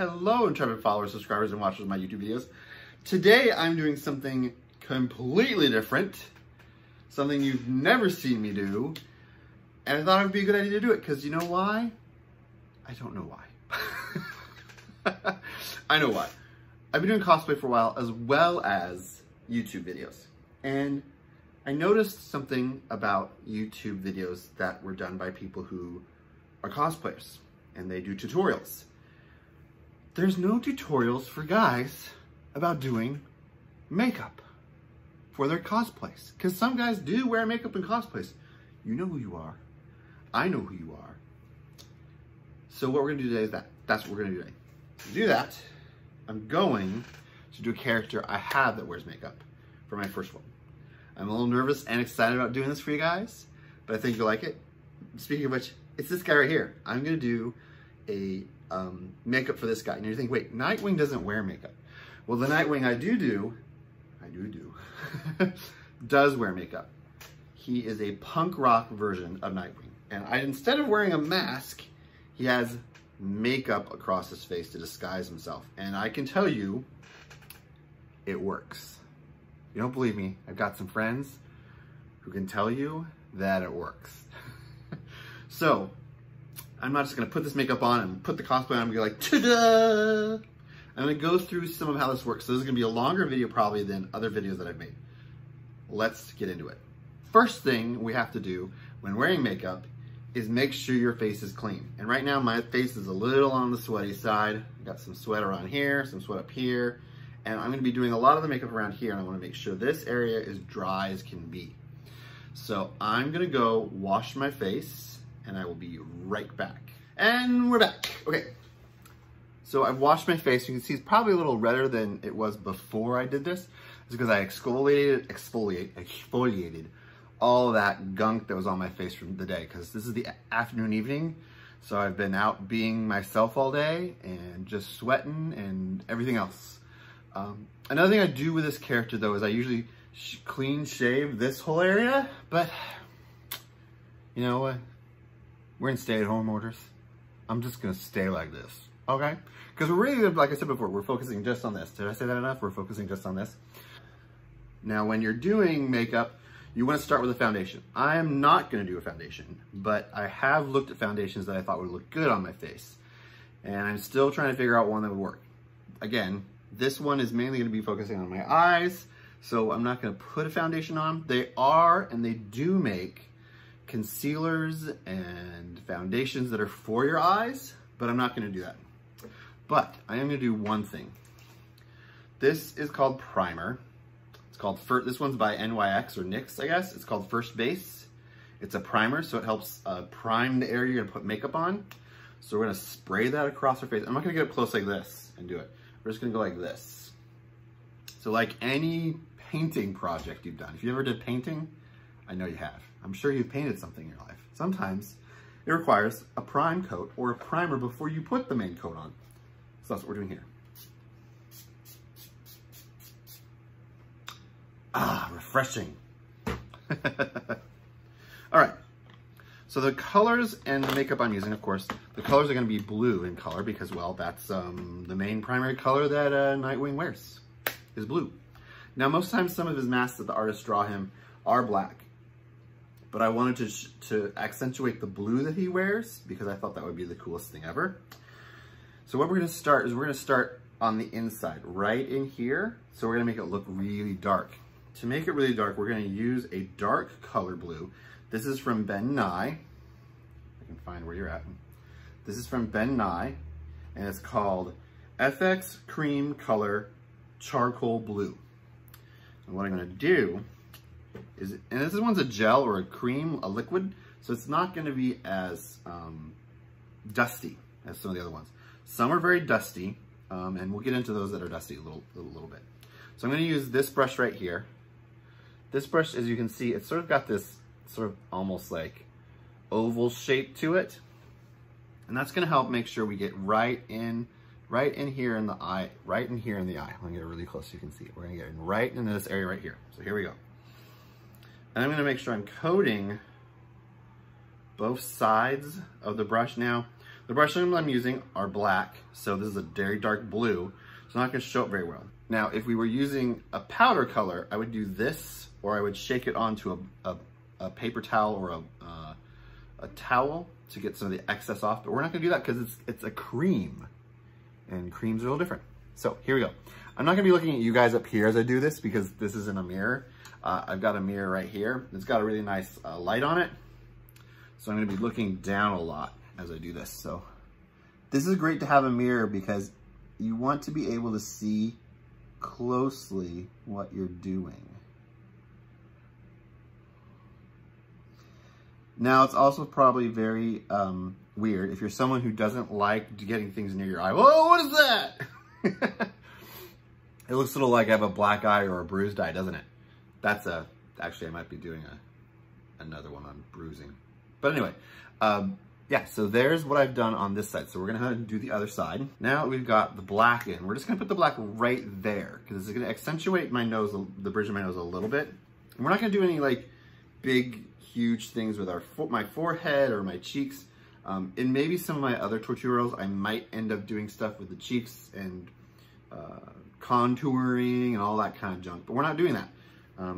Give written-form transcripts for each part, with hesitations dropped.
Hello, intrepid followers, subscribers, and watchers of my YouTube videos. Today, I'm doing something completely different, something you've never seen me do, and I thought it would be a good idea to do it, because you know why? I don't know why. I know why. I've been doing cosplay for a while, as well as YouTube videos, and I noticed something about YouTube videos that were done by people who are cosplayers, and they do tutorials. There's no tutorials for guys about doing makeup for their cosplays. Because some guys do wear makeup in cosplays. You know who you are. I know who you are. So what we're gonna do today is that. That's what we're gonna do today. To do that, I'm going to do a character I have that wears makeup for my first one. I'm a little nervous and excited about doing this for you guys, but I think you'll like it. Speaking of which, it's this guy right here. I'm gonna do a makeup for this guy. And you think, wait, Nightwing doesn't wear makeup. Well, the Nightwing I do does wear makeup. He is a punk rock version of Nightwing. And instead of wearing a mask, he has makeup across his face to disguise himself. And I can tell you, it works. You don't believe me? I've got some friends who can tell you that it works. So, I'm not just gonna put this makeup on and put the cosplay on and be like, ta-da! I'm gonna go through some of how this works. So this is gonna be a longer video probably than other videos that I've made. Let's get into it. First thing we have to do when wearing makeup is make sure your face is clean. And right now my face is a little on the sweaty side. I got some sweat around here, some sweat up here, and I'm gonna be doing a lot of the makeup around here, and I wanna make sure this area is dry as can be. So I'm gonna go wash my face, and I will be right back. And we're back. Okay, so I've washed my face. You can see it's probably a little redder than it was before I did this. It's because I exfoliated all that gunk that was on my face from the day, because this is the afternoon, evening. So I've been out being myself all day and just sweating and everything else. Another thing I do with this character though is I usually clean shave this whole area, but you know what? We're in stay-at-home orders. I'm just gonna stay like this, okay? Because we're really, like I said before, we're focusing just on this. Did I say that enough? We're focusing just on this. Now, when you're doing makeup, you wanna start with a foundation. I am not gonna do a foundation, but I have looked at foundations that I thought would look good on my face. And I'm still trying to figure out one that would work. Again, this one is mainly gonna be focusing on my eyes, so I'm not gonna put a foundation on. They are, and they do make concealers and foundations that are for your eyes, but I'm not gonna do that. But I am gonna do one thing. This is called primer. It's called, this one's by NYX or NYX, I guess. It's called First Base. It's a primer, so it helps prime the area you're gonna put makeup on. So we're gonna spray that across our face. I'm not gonna get up close like this and do it. We're just gonna go like this. So like any painting project you've done, if you ever did painting, I know you have. I'm sure you've painted something in your life. Sometimes it requires a prime coat or a primer before you put the main coat on. So that's what we're doing here. Ah, refreshing. All right, so the colors and the makeup I'm using, of course, the colors are gonna be blue in color because, well, that's the main primary color that Nightwing wears is blue. Now, most times some of his masks that the artists draw him are black. But I wanted to accentuate the blue that he wears because I thought that would be the coolest thing ever. So what we're gonna start is we're gonna start on the inside, right in here. So we're gonna make it look really dark. To make it really dark, we're gonna use a dark color blue. This is from Ben Nye. I can find where you're at. This is from Ben Nye, and it's called FX Cream Color Charcoal Blue. And what I'm gonna do is, and this one's a gel or a cream, a liquid, so it's not going to be as dusty as some of the other ones. Some are very dusty, and we'll get into those that are dusty a little bit. So I'm going to use this brush right here. This brush, as you can see, it's sort of got this sort of almost like oval shape to it, and that's going to help make sure we get right in here in the eye, right in here in the eye. I'm going to get really close so you can see it. We're going to get in right into this area right here. So here we go. And I'm gonna make sure I'm coating both sides of the brush now. The brushes I'm using are black, so this is a very dark blue. It's not gonna show up very well. Now, if we were using a powder color, I would do this, or I would shake it onto a paper towel or a towel to get some of the excess off, but we're not gonna do that because it's a cream, and creams are a little different. So here we go. I'm not gonna be looking at you guys up here as I do this because this is in a mirror. I've got a mirror right here. It's got a really nice light on it. So I'm gonna be looking down a lot as I do this. So this is great to have a mirror because you want to be able to see closely what you're doing. Now, it's also probably very weird if you're someone who doesn't like getting things near your eye. Whoa, what is that? It looks a little like I have a black eye or a bruised eye, doesn't it? That's a, actually I might be doing another one on bruising. But anyway, yeah, so there's what I've done on this side. So we're gonna do the other side. Now we've got the black in. We're just gonna put the black right there because it's gonna accentuate my nose, the bridge of my nose a little bit. And we're not gonna do any like big, huge things with my forehead or my cheeks. In maybe some of my other tutorials, I might end up doing stuff with the cheeks and contouring and all that kind of junk, but we're not doing that.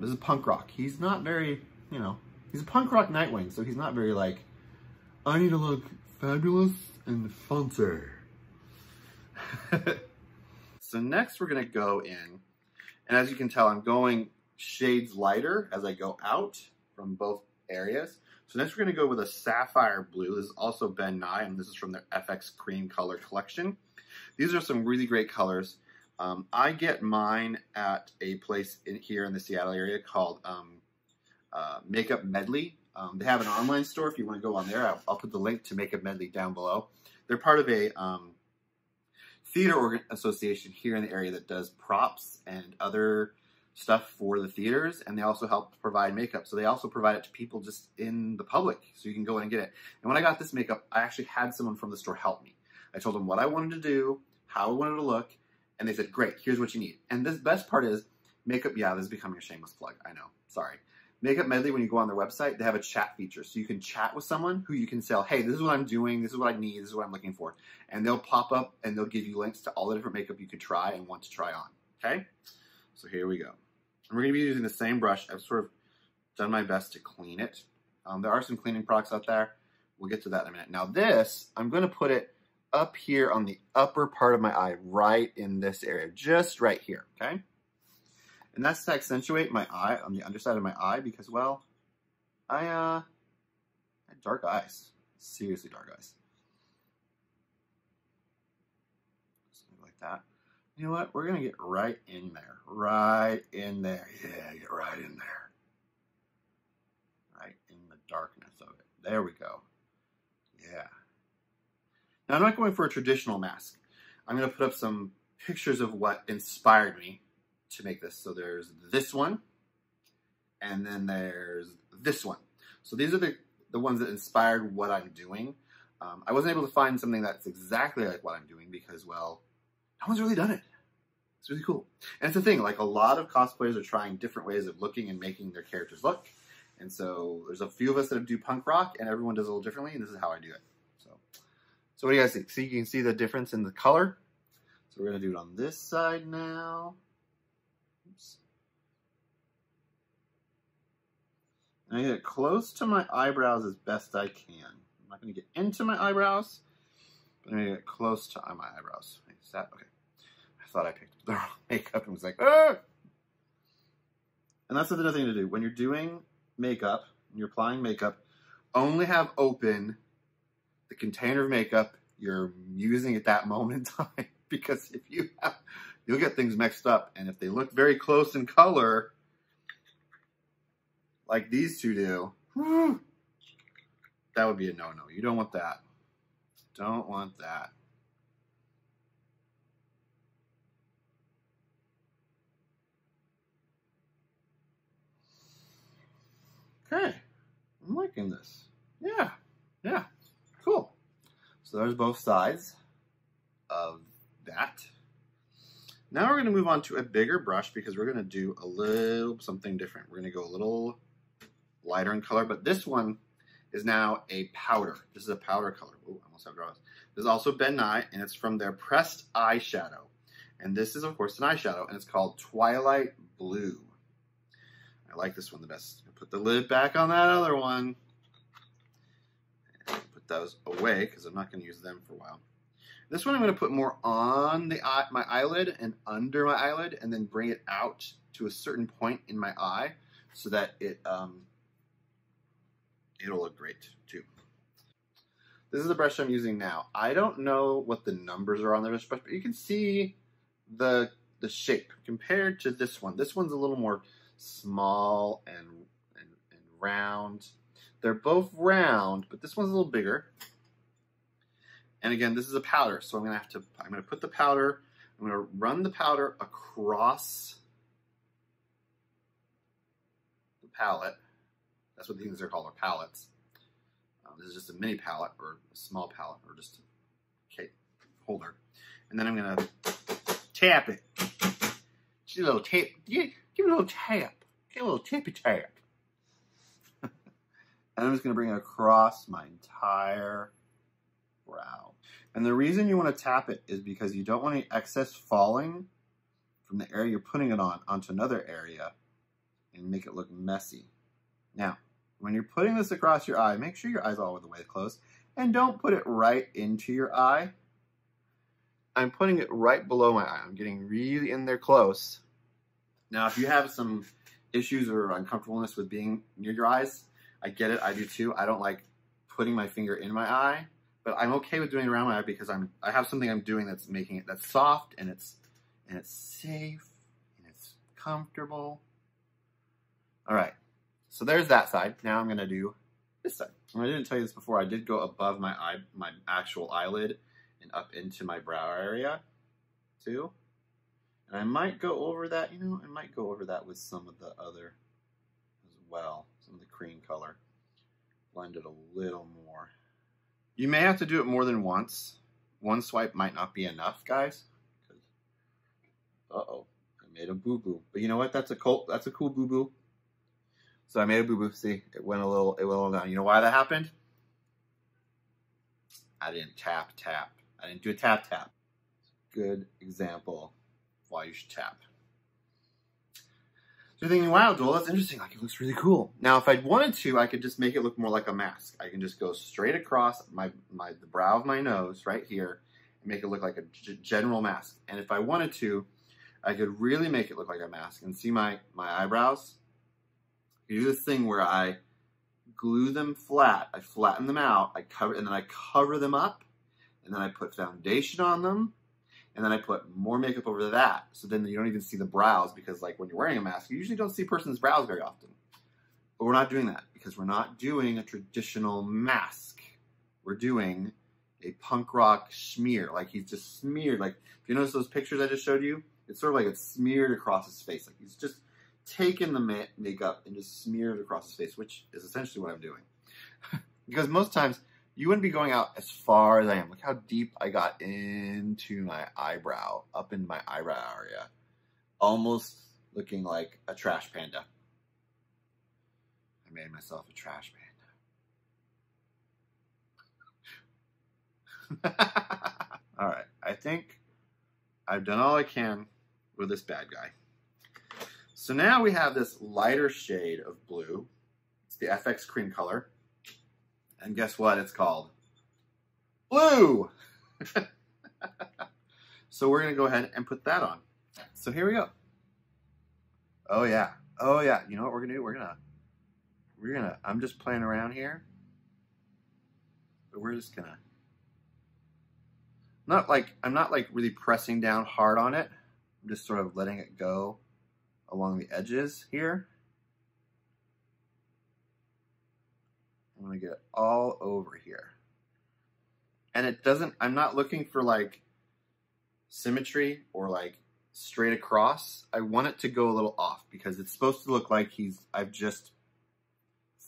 This is punk rock. He's not very, you know, he's a punk rock Nightwing, so he's not very like, I need to look fabulous and fancy. So next we're gonna go in, and as you can tell, I'm going shades lighter as I go out from both areas. So next we're gonna go with a sapphire blue. This is also Ben Nye, and this is from their FX Cream Color Collection. These are some really great colors. I get mine at a place here in the Seattle area called Makeup Medley. They have an online store if you want to go on there. I'll put the link to Makeup Medley down below. They're part of a theater association here in the area that does props and other stuff for the theaters, and they also help provide makeup. So they also provide it to people just in the public, so you can go in and get it. And when I got this makeup, I actually had someone from the store help me. I told them what I wanted to do, how I wanted to look, and they said, great, here's what you need. And the best part is, makeup, yeah, this is becoming a shameless plug, I know, sorry. Makeup Medley, when you go on their website, they have a chat feature. So you can chat with someone who you can tell, hey, this is what I'm doing, this is what I need, this is what I'm looking for. And they'll pop up and they'll give you links to all the different makeup you could try and want to try on, okay? So here we go. And we're gonna be using the same brush. I've sort of done my best to clean it. There are some cleaning products out there. We'll get to that in a minute. Now this, I'm gonna put it up here on the upper part of my eye, right in this area, just right here, okay? And that's to accentuate my eye on the underside of my eye because, well, I have dark eyes. Seriously dark eyes. Something like that. You know what? We're going to get right in there. Right in there. Yeah, get right in there. Right in the darkness of it. There we go. Yeah. Now, I'm not going for a traditional mask. I'm going to put up some pictures of what inspired me to make this. So there's this one, and then there's this one. So these are the ones that inspired what I'm doing. I wasn't able to find something that's exactly like what I'm doing because, well, no one's really done it. It's really cool. And it's the thing, like a lot of cosplayers are trying different ways of looking and making their characters look. And so there's a few of us that do punk rock and everyone does a little differently, and this is how I do it. So what do you guys think? See, you can see the difference in the color. So we're gonna do it on this side now. Oops. And I get it close to my eyebrows as best I can. I'm not going to get into my eyebrows, but I'm going to get close to my eyebrows. Wait, is that okay? I thought I picked up the wrong makeup and was like, ah! And that's another thing to do. When you're doing makeup, when you're applying makeup, only have open the container of makeup you're using at that moment in time. Because if you have, you'll get things mixed up, and if they look very close in color, like these two do, whew, that would be a no-no. You don't want that. Don't want that. Okay, I'm liking this. Yeah, yeah, cool. So there's both sides of that. Now we're going to move on to a bigger brush because we're going to do a little something different. We're going to go a little lighter in color, but this one is now a powder. This is a powder color. Ooh, I almost have draws. This is also Ben Nye, and it's from their pressed eyeshadow. And this is, of course, an eyeshadow, and it's called Twilight Blue. I like this one the best. Put the lid back on that other one. Put those away, because I'm not going to use them for a while. This one I'm going to put more on the eye, my eyelid and under my eyelid, and then bring it out to a certain point in my eye so that it, it'll look great, too. This is the brush I'm using now. I don't know what the numbers are on this brush, but you can see the shape compared to this one. This one's a little more small and round. They're both round, but this one's a little bigger. And again, this is a powder, so I'm gonna put the powder, I'm gonna run the powder across the palette. That's what these are called, are palettes. This is just a mini palette, or a small palette, or just a holder. And then I'm gonna tap it. Just a little tap, yeah, give it a little tap. Give it a little tippy tap. And I'm just gonna bring it across my entire brow. And the reason you want to tap it is because you don't want any excess falling from the area you're putting it on onto another area and make it look messy. Now, when you're putting this across your eye, make sure your eye's all the way closed and don't put it right into your eye. I'm putting it right below my eye. I'm getting really in there close. Now, if you have some issues or uncomfortableness with being near your eyes, I get it. I do too. I don't like putting my finger in my eye. But I'm okay with doing it around my eye because I have something I'm doing that's making it soft and it's safe and it's comfortable. All right, so there's that side. Now I'm gonna do this side. And I didn't tell you this before. I did go above my eye, my actual eyelid, and up into my brow area too. And I might go over that. You know, I might go over that with some of the other as well. Some of the cream color, blend it a little more. You may have to do it more than once. One swipe might not be enough, guys. Uh-oh, I made a boo-boo. But you know what? That's a cool boo-boo. So I made a boo-boo. See, it went a little down. You know why that happened? I didn't tap. I didn't do a tap. Good example of why you should tap. So you're thinking, wow, Joel, that's interesting. Like, it looks really cool. Now, if I wanted to, I could just make it look more like a mask. I can just go straight across the brow of my nose right here and make it look like a general mask. And if I wanted to, I could really make it look like a mask. And see my eyebrows? I do this thing where I glue them flat. I flatten them out, and then I cover them up, and then I put foundation on them. And then I put more makeup over that, so then you don't even see the brows, because like when you're wearing a mask, you usually don't see a person's brows very often. But we're not doing that, because we're not doing a traditional mask. We're doing a punk rock smear, like he's just smeared. Like, if you notice those pictures I just showed you, it's sort of like it's smeared across his face. Like he's just taken the makeup and just smeared it across his face, which is essentially what I'm doing. Because most times, you wouldn't be going out as far as I am. Look how deep I got into my eyebrow, up into my eyebrow area. Almost looking like a trash panda. I made myself a trash panda. All right, I think I've done all I can with this bad guy. So now we have this lighter shade of blue. It's the FX Cream Color. And guess what it's called? Blue! So we're gonna go ahead and put that on. So here we go. Oh yeah, oh yeah. You know what we're gonna do? I'm just playing around here. But we're just gonna, I'm not really pressing down hard on it. I'm just sort of letting it go along the edges here. I'm gonna get it all over here. And it doesn't, I'm not looking for like symmetry or like straight across. I want it to go a little off because it's supposed to look like I've just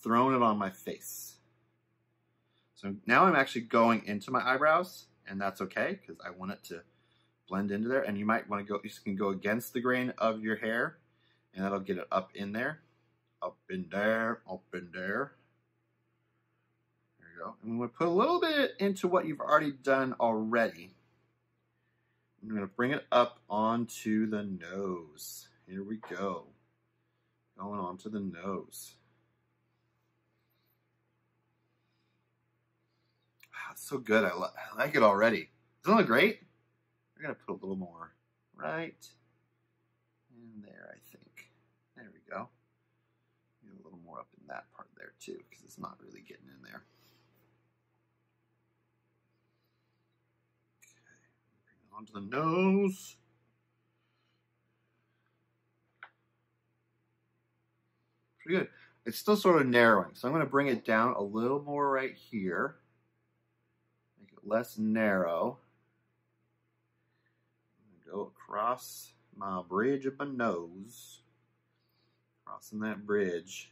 thrown it on my face. So now I'm actually going into my eyebrows, and that's okay because I want it to blend into there. And you might wanna go, you can go against the grain of your hair, and that'll get it up in there. Up in there, up in there. go. And we're going to put a little bit into what you've already done already. I'm going to bring it up onto the nose. Here we go. Going onto the nose. Wow, it's so good. I like it already. Doesn't it look great? We're going to put a little more right in there, I think. There we go. Get a little more up in that part there too, because it's not really getting in there. Okay, bring it onto the nose. Pretty good. It's still sort of narrowing, so I'm going to bring it down a little more right here. Make it less narrow. I'm going to go across my bridge of my nose. Crossing that bridge.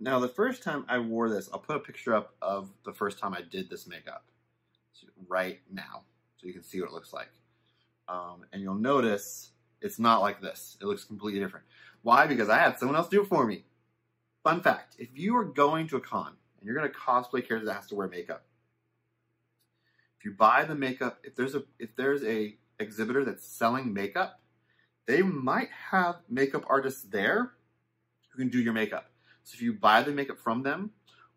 Now, the first time I wore this, I'll put a picture up of the first time I did this makeup right now, so you can see what it looks like. And you'll notice it's not like this. It looks completely different. Why? Because I had someone else do it for me. Fun fact, if you are going to a con and you're going to cosplay character that has to wear makeup, if you buy the makeup, if there's a exhibitor that's selling makeup, they might have makeup artists there who can do your makeup. So if you buy the makeup from them,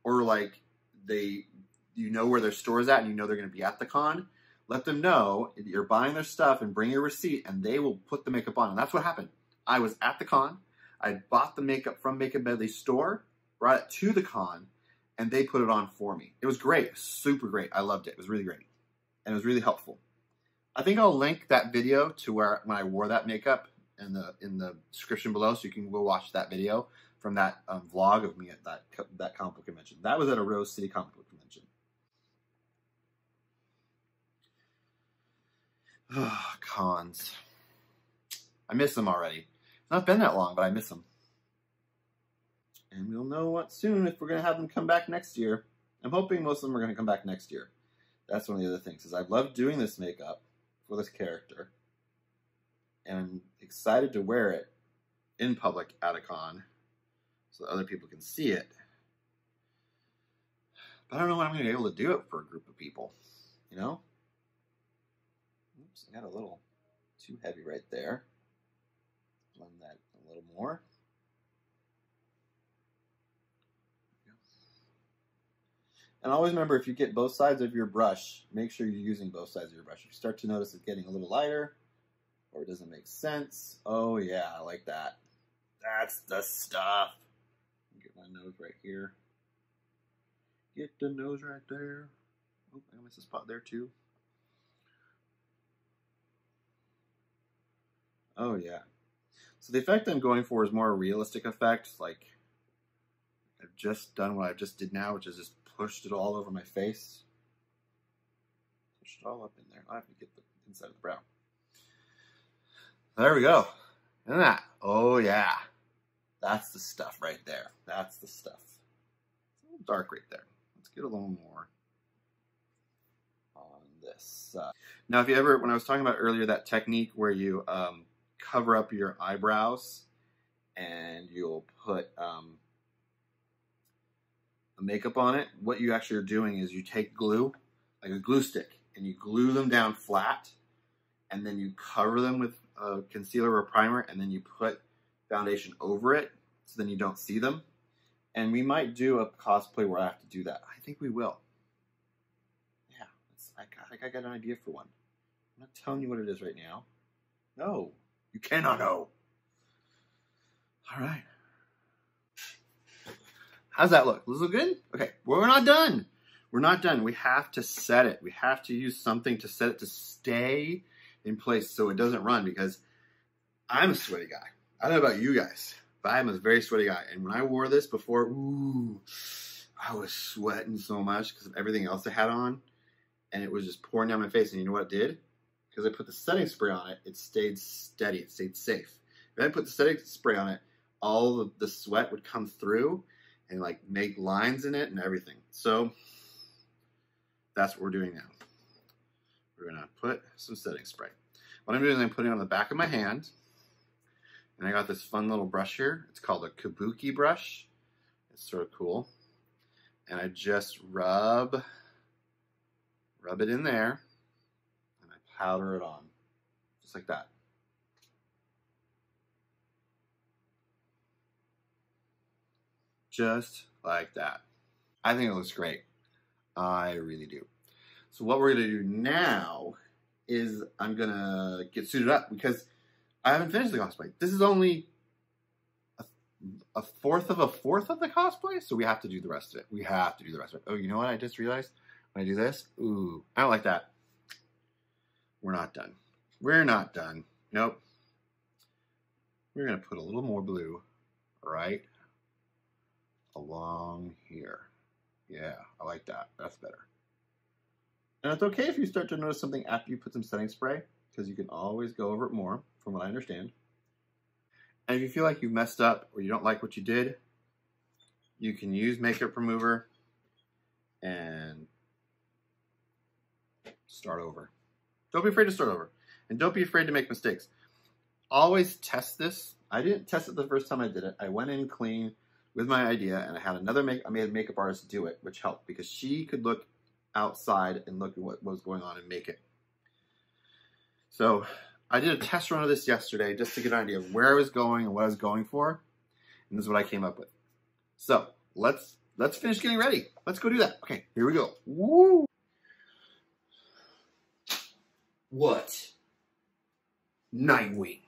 or like you know where their store is at and you know they're going to be at the con, let them know that you're buying their stuff and bring your receipt, and they will put the makeup on. And that's what happened. I was at the con. I bought the makeup from Makeup Medley's store, brought it to the con, and they put it on for me. It was great. Super great. I loved it. It was really great. And it was really helpful. I think I'll link that video to where when I wore that makeup in the description below, so you can go watch that video from that vlog of me at that comic book convention. That was at a Rose City comic book convention. Ugh, cons. I miss them already. It's not been that long, but I miss them. And we'll know what soon if we're going to have them come back next year. I'm hoping most of them are going to come back next year. That's one of the other things, is I've loved doing this makeup for this character, and I'm excited to wear it in public at a con so that other people can see it. But I don't know when I'm going to be able to do it for a group of people, you know? Oops, I got a little too heavy right there. Blend that a little more. And always remember, if you get both sides of your brush, make sure you're using both sides of your brush. If you start to notice it's getting a little lighter, or it doesn't make sense, oh yeah, I like that. That's the stuff. Get my nose right here. Get the nose right there. Oh, I missed a spot there too. Oh yeah. So the effect I'm going for is more a realistic effect. Like, I've just done what I just did now, which is just pushed it all over my face. Pushed it all up in there. I have to get the inside of the brow. There we go. Isn't that? Oh yeah. That's the stuff right there. That's the stuff. It's a little dark right there. Let's get a little more on this side. Now, if you ever, when I was talking about earlier, that technique where you cover up your eyebrows and you'll put makeup on it, what you actually are doing is you take glue, like a glue stick, and you glue them down flat, and then you cover them with a concealer or a primer, and then you put foundation over it, so then you don't see them. And we might do a cosplay where I have to do that. I think we will. Yeah, I got an idea for one. I'm not telling you what it is right now. No, you cannot know. All right. How's that look? Does it look good? Okay, well, we're not done. We're not done. We have to set it. We have to use something to set it to stay in place so it doesn't run, because I'm a sweaty guy. I don't know about you guys, but I'm a very sweaty guy. And when I wore this before, ooh, I was sweating so much because of everything else I had on, and it was just pouring down my face. And you know what it did? Because I put the setting spray on it, it stayed steady. It stayed safe. If I put the setting spray on it, all of the sweat would come through and like make lines in it and everything. So that's what we're doing now. We're gonna put some setting spray. What I'm doing is I'm putting it on the back of my hand, And I got this fun little brush here. It's called a Kabuki brush. It's sort of cool. And I just rub it in there, and I powder it on, just like that. Just like that. I think it looks great. I really do. So what we're gonna do now is I'm gonna get suited up because I haven't finished the cosplay. This is only a fourth of the cosplay, so we have to do the rest of it. We have to do the rest of it. Oh, you know what I just realized? When I do this, ooh, I don't like that. We're not done. We're not done. Nope. We're gonna put a little more blue right along here. Yeah, I like that. That's better. And it's okay if you start to notice something after you put some setting spray, because you can always go over it more, from what I understand. And if you feel like you messed up or you don't like what you did, you can use makeup remover and start over. Don't be afraid to start over. And don't be afraid to make mistakes. Always test this. I didn't test it the first time I did it. I went in clean with my idea, and I had another makeup artist do it, which helped because she could look outside and look at what was going on and make it. So I did a test run of this yesterday just to get an idea of where I was going and what I was going for, and this is what I came up with. So let's finish getting ready. Let's go do that. Okay, here we go. Woo! What? Nightwing.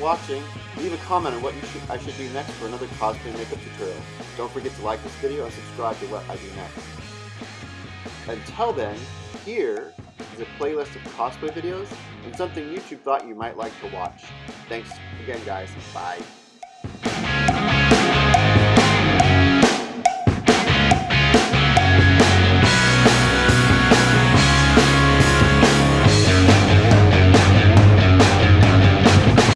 Watching, leave a comment on what I should do next for another cosplay makeup tutorial. Don't forget to like this video and subscribe to what I do next. Until then, here is a playlist of cosplay videos and something YouTube thought you might like to watch. Thanks again, guys. Bye.